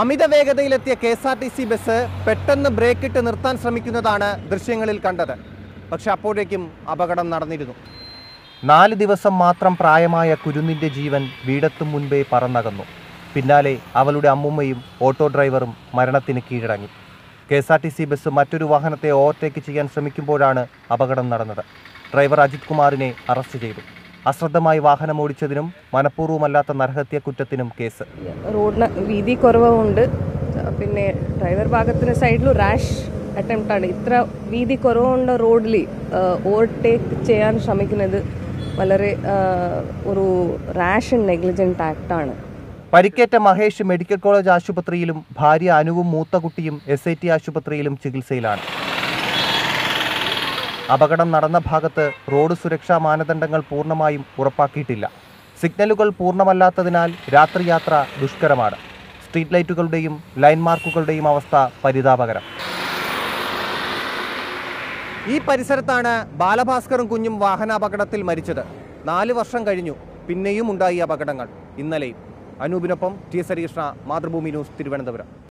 അമിത വേഗതയിലെത്തിയ KSRTC bus പെട്ടെന്ന് ബ്രേക്കിട്ട് നിർത്താൻ ശ്രമിക്കുന്നതാണ് ദൃശ്യങ്ങളിൽ കണ്ടത്. പക്ഷെ അപ്പോഴേക്കും അപകടം നടന്നിരുന്നു. 4 ദിവസം മാത്രം പ്രായമായ കുരുന്നിൻ്റെ ജീവൻ വീടത്തും മുൻപേ പറന്നകന്നു. പിന്നാലെ അവളുടെ അമ്മൂമ്മയും ഓട്ടോ ഡ്രൈവറും മരണത്തിന് കീഴടങ്ങി. KSRTC ബസ് മറ്റൊരു വാഹനത്തെ ഓവർടേക്ക് ചെയ്യാൻ ശ്രമിക്കുമ്പോഴാണ് അപകടം നടന്നത്. ഡ്രൈവർ അജിത് കുമാറിനെ അറസ്റ്റ് ചെയ്തു. അശ്രദ്ധമായി വാഹനം ഓടിച്ചതിനും മനഃപൂർവ്വമല്ലാത്ത നരഹത്യ കുറ്റത്തിനും കേസ്. റോഡിന് വീതി കുറവുണ്ട്, പിന്നെ ഡ്രൈവർ ഭാഗത്തിന് സൈഡിൽ റാഷ് അറ്റംപ്റ്റ് ആണ്. ഇത്ര വീതി കുറവുള്ള റോഡിൽ ഓവർടേക്ക് ചെയ്യാൻ ശ്രമിക്കുന്നത് വളരെ ഒരു റാഷ് ആൻഡ് നെഗ്ലിജന്റ് ആക്ട് ആണ്. പരിക്കേറ്റ മഹേഷ് മെഡിക്കൽ കോളേജ് ആശുപത്രിയിലും ഭാര്യ അനുവും മൂത്ത കുട്ടിയും SIT ആശുപത്രിയിലും ചികിത്സയിലാണ്. അപകടം നടന്ന ഭാഗത്ത് റോഡ് സുരക്ഷാ മാനദണ്ഡങ്ങൾ പൂർണ്ണമായും ഉറപ്പാക്കിയിട്ടില്ല. സിഗ്നലുകൾ പൂർണ്ണമല്ലാത്തതിനാൽ രാത്രി യാത്ര ദുഷ്കരമാണ്. സ്ട്രീറ്റ് ലൈറ്റുകളുടെയും ലൈൻ മാർക്കുകളുടെയും അവസ്ഥ പരിതാപകരം. ഈ പരിസരത്താണ് ബാലഭാസ്കറും കുഞ്ഞും വാഹനാപകടത്തിൽ മരിച്ചത്. 4 വർഷം കഴിഞ്ഞു പിന്നെയും ഉണ്ടായി അപകടങ്ങൾ. ഇന്നലെയും. അനൂപിനൊപ്പം TS ഹരികൃഷ്ണ, മാതൃഭൂമി ന്യൂസ്, തിരുവനന്തപുരം.